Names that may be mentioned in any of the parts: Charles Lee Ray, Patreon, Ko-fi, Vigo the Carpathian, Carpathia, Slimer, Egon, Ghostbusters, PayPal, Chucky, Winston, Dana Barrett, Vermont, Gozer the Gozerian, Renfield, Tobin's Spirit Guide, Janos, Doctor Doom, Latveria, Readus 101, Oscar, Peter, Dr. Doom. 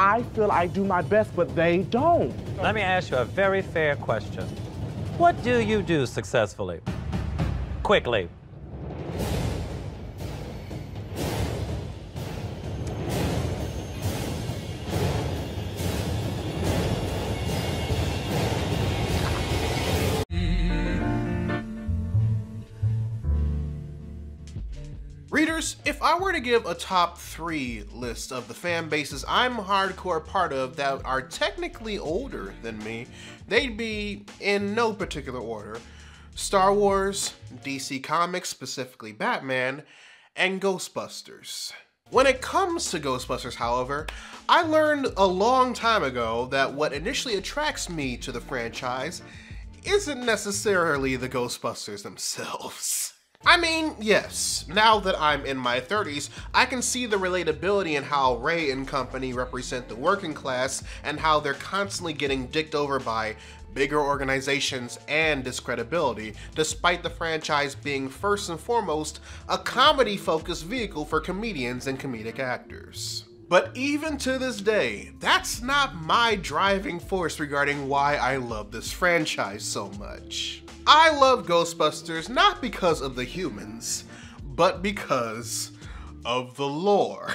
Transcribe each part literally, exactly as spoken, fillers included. I feel I do my best, but they don't. Let me ask you a very fair question. What do you do successfully? Quickly. Readers, if I were to give a top three list of the fan bases I'm hardcore part of that are technically older than me, they'd be in no particular order: Star Wars, D C Comics, specifically Batman, and Ghostbusters. When it comes to Ghostbusters, however, I learned a long time ago that what initially attracts me to the franchise isn't necessarily the Ghostbusters themselves. I mean, yes, now that I'm in my thirties, I can see the relatability in how Ray and company represent the working class and how they're constantly getting dicked over by bigger organizations and discredibility, despite the franchise being first and foremost a comedy-focused vehicle for comedians and comedic actors. But even to this day, that's not my driving force regarding why I love this franchise so much. I love Ghostbusters not because of the humans, but because of the lore.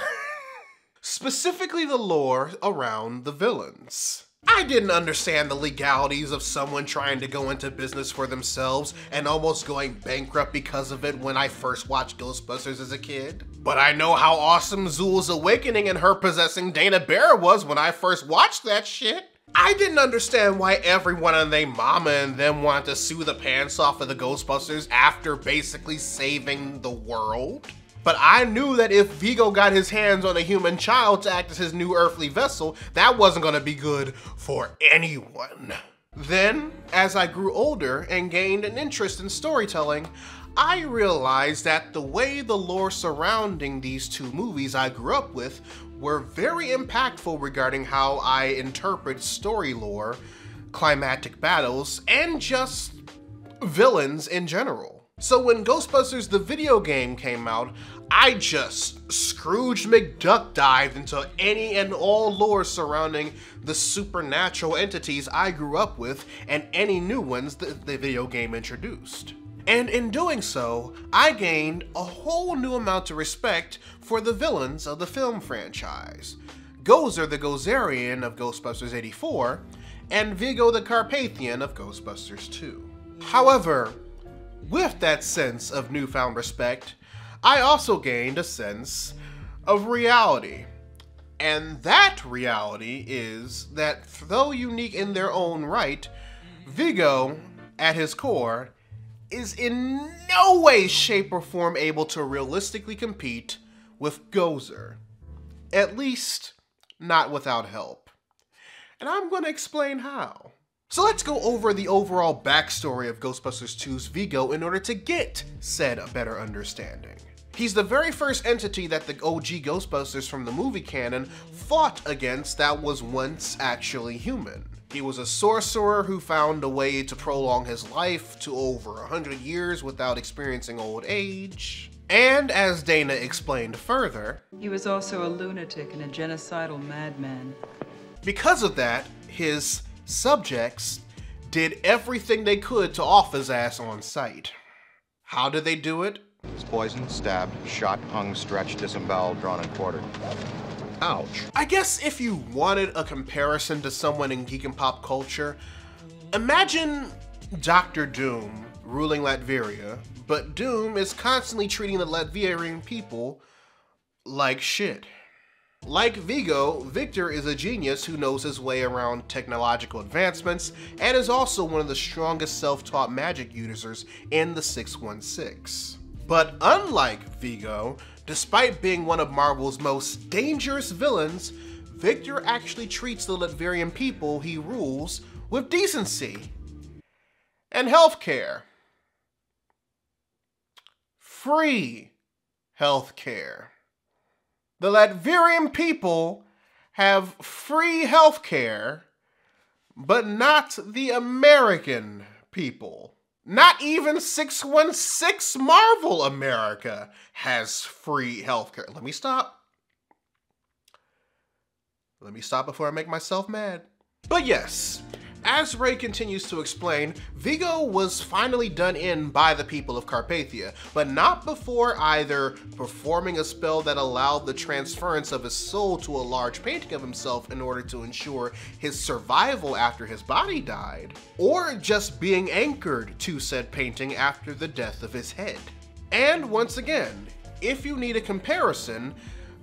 Specifically the lore around the villains. I didn't understand the legalities of someone trying to go into business for themselves and almost going bankrupt because of it when I first watched Ghostbusters as a kid. But I know how awesome Zool's awakening and her possessing Dana Barrett was when I first watched that shit. I didn't understand why everyone and their mama and them wanted to sue the pants off of the Ghostbusters after basically saving the world. But I knew that if Vigo got his hands on a human child to act as his new earthly vessel, that wasn't gonna be good for anyone. Then, as I grew older and gained an interest in storytelling, I realized that the way the lore surrounding these two movies I grew up with were very impactful regarding how I interpret story lore, climactic battles, and just villains in general. So when Ghostbusters the video game came out, I just Scrooge McDuck dived into any and all lore surrounding the supernatural entities I grew up with and any new ones that the video game introduced. And in doing so, I gained a whole new amount of respect for the villains of the film franchise. Gozer the Gozerian of Ghostbusters eighty-four, and Vigo the Carpathian of Ghostbusters two. However, with that sense of newfound respect, I also gained a sense of reality. And that reality is that, though unique in their own right, Vigo, at his core, is in no way, shape, or form able to realistically compete with Gozer. At least, not without help. And I'm going to explain how. So let's go over the overall backstory of Ghostbusters two's Vigo in order to get said a better understanding. He's the very first entity that the O G Ghostbusters from the movie canon fought against that was once actually human. He was a sorcerer who found a way to prolong his life to over one hundred years without experiencing old age. And as Dana explained further, he was also a lunatic and a genocidal madman. Because of that, his subjects did everything they could to off his ass on sight. How did they do it? He was poisoned, stabbed, shot, hung, stretched, disemboweled, drawn, and quartered. Ouch. I guess if you wanted a comparison to someone in geek and pop culture, imagine Doctor Doom ruling Latveria, but Doom is constantly treating the Latverian people like shit. Like Vigo, Victor is a genius who knows his way around technological advancements and is also one of the strongest self-taught magic users in the six one six. But unlike Vigo, despite being one of Marvel's most dangerous villains, Victor actually treats the Latverian people he rules with decency and healthcare. Free healthcare. The Latverian people have free healthcare, but not the American people. Not even six one six Marvel America has free healthcare. Let me stop. Let me stop before I make myself mad. But yes, as Ray continues to explain, Vigo was finally done in by the people of Carpathia, but not before either performing a spell that allowed the transference of his soul to a large painting of himself in order to ensure his survival after his body died, or just being anchored to said painting after the death of his head. And once again, if you need a comparison,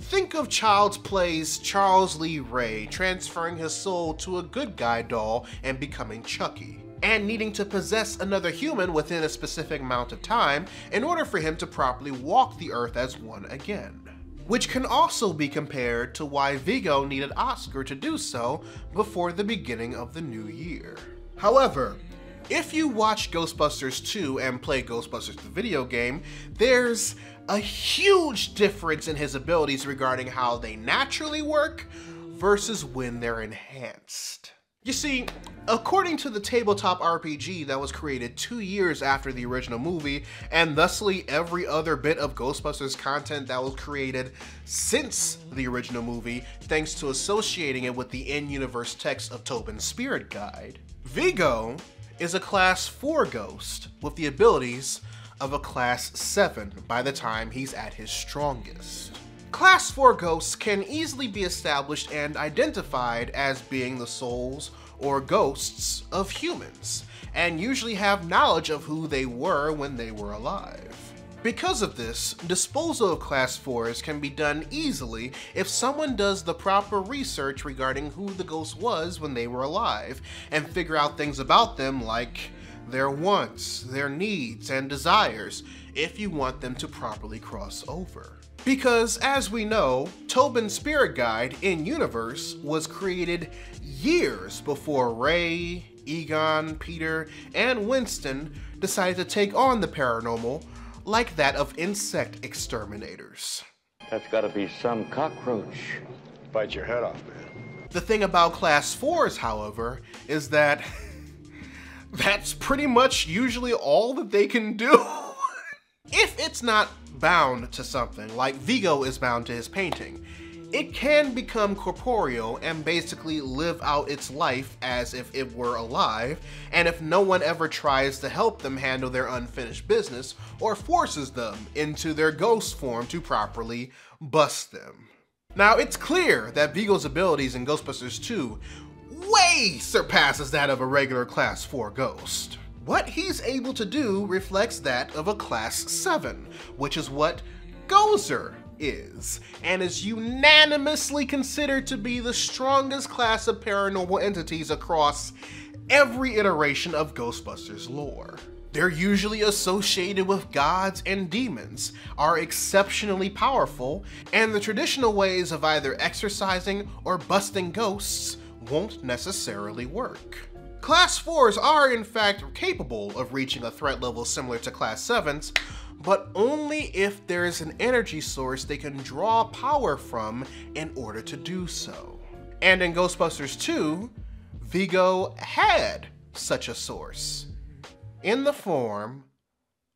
think of Child's Play's Charles Lee Ray transferring his soul to a good guy doll and becoming Chucky, and needing to possess another human within a specific amount of time in order for him to properly walk the earth as one again. Which can also be compared to why Vigo needed Oscar to do so before the beginning of the new year. However, if you watch Ghostbusters two and play Ghostbusters the video game, there's a huge difference in his abilities regarding how they naturally work versus when they're enhanced. You see, according to the tabletop R P G that was created two years after the original movie, and thusly every other bit of Ghostbusters content that was created since the original movie, thanks to associating it with the in-universe text of Tobin's Spirit Guide, Vigo is a class four ghost with the abilities of a class seven by the time he's at his strongest. Class four ghosts can easily be established and identified as being the souls or ghosts of humans, and usually have knowledge of who they were when they were alive. Because of this, disposal of class fours can be done easily if someone does the proper research regarding who the ghost was when they were alive, and figure out things about them like their wants, their needs, and desires, if you want them to properly cross over. Because, as we know, Tobin's Spirit Guide, in-universe, was created years before Ray, Egon, Peter, and Winston decided to take on the paranormal, like that of insect exterminators. That's gotta be some cockroach. Bite your head off, man. The thing about class fours, however, is that that's pretty much usually all that they can do. If it's not bound to something, like Vigo is bound to his painting, it can become corporeal and basically live out its life as if it were alive, and if no one ever tries to help them handle their unfinished business or forces them into their ghost form to properly bust them. Now, it's clear that Vigo's abilities in Ghostbusters two way surpasses that of a regular class four ghost. What he's able to do reflects that of a class seven, which is what Gozer is, and is unanimously considered to be the strongest class of paranormal entities across every iteration of Ghostbusters lore. They're usually associated with gods and demons, are exceptionally powerful, and the traditional ways of either exorcising or busting ghosts won't necessarily work. Class fours are in fact capable of reaching a threat level similar to class sevens, but only if there is an energy source they can draw power from in order to do so. And in Ghostbusters two, Vigo had such a source, in the form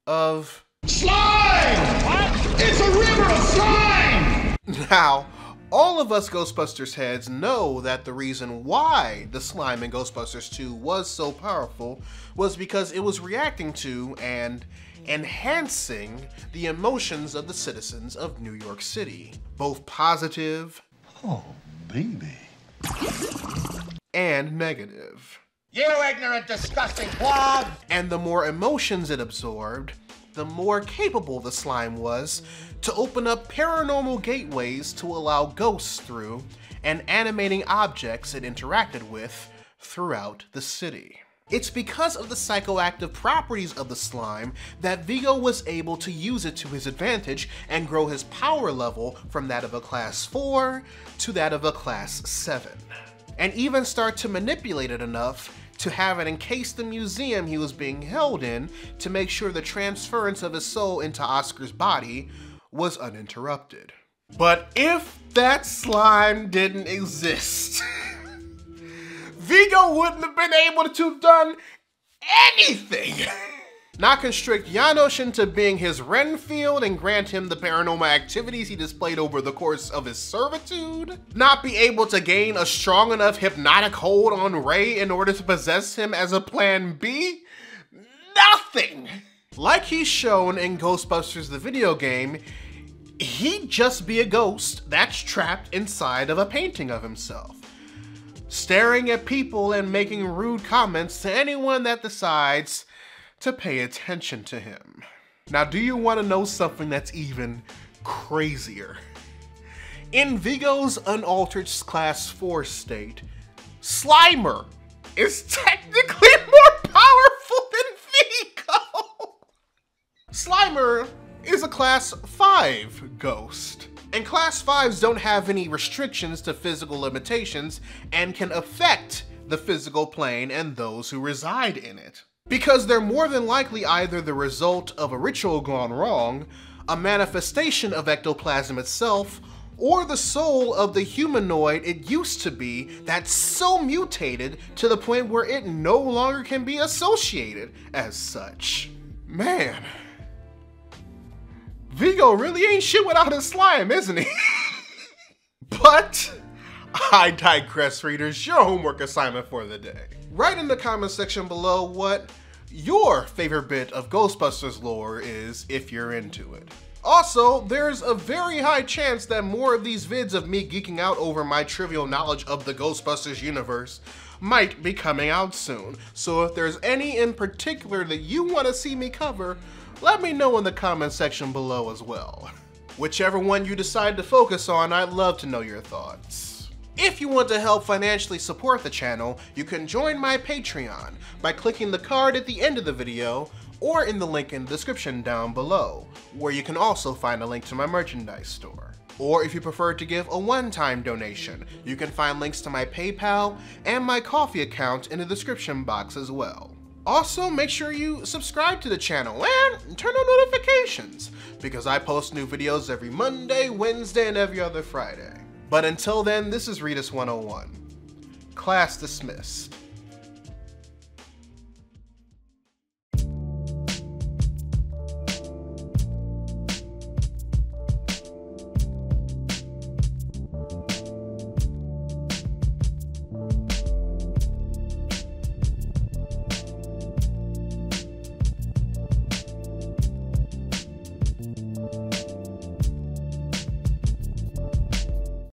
of slime! What? It's a river of slime! Now, all of us Ghostbusters heads know that the reason why the slime in Ghostbusters two was so powerful was because it was reacting to and enhancing the emotions of the citizens of New York City, both positive, oh, baby, and negative. You ignorant, disgusting blob! And the more emotions it absorbed, the more capable the slime was to open up paranormal gateways to allow ghosts through and animating objects it interacted with throughout the city. It's because of the psychoactive properties of the slime that Vigo was able to use it to his advantage and grow his power level from that of a class four to that of a class seven, and even start to manipulate it enough to have it encase the museum he was being held in to make sure the transference of his soul into Oscar's body was uninterrupted. But if that slime didn't exist, Vigo wouldn't have been able to have done anything. not constrict Janos into being his Renfield and grant him the paranormal activities he displayed over the course of his servitude, not be able to gain a strong enough hypnotic hold on Ray in order to possess him as a plan B? Nothing! Like he's shown in Ghostbusters the video game, he'd just be a ghost that's trapped inside of a painting of himself, staring at people and making rude comments to anyone that decides to pay attention to him. Now, do you want to know something that's even crazier? In Vigo's unaltered class four state, Slimer is technically more powerful than Vigo! Slimer is a class five ghost. And class fives don't have any restrictions to physical limitations and can affect the physical plane and those who reside in it. Because they're more than likely either the result of a ritual gone wrong, a manifestation of ectoplasm itself, or the soul of the humanoid it used to be that's so mutated to the point where it no longer can be associated as such. Man. Vigo really ain't shit without his slime, isn't he? But I digress, readers. Your homework assignment for the day. Write in the comment section below what your favorite bit of Ghostbusters lore is if you're into it. Also, there's a very high chance that more of these vids of me geeking out over my trivial knowledge of the Ghostbusters universe might be coming out soon. So if there's any in particular that you want to see me cover, let me know in the comment section below as well. Whichever one you decide to focus on, I'd love to know your thoughts. If you want to help financially support the channel, you can join my Patreon by clicking the card at the end of the video or in the link in the description down below, where you can also find a link to my merchandise store. Or if you prefer to give a one-time donation, you can find links to my PayPal and my Ko-fi account in the description box as well. Also, make sure you subscribe to the channel and turn on notifications, because I post new videos every Monday, Wednesday, and every other Friday. But until then, this is Readus one oh one. Class dismissed.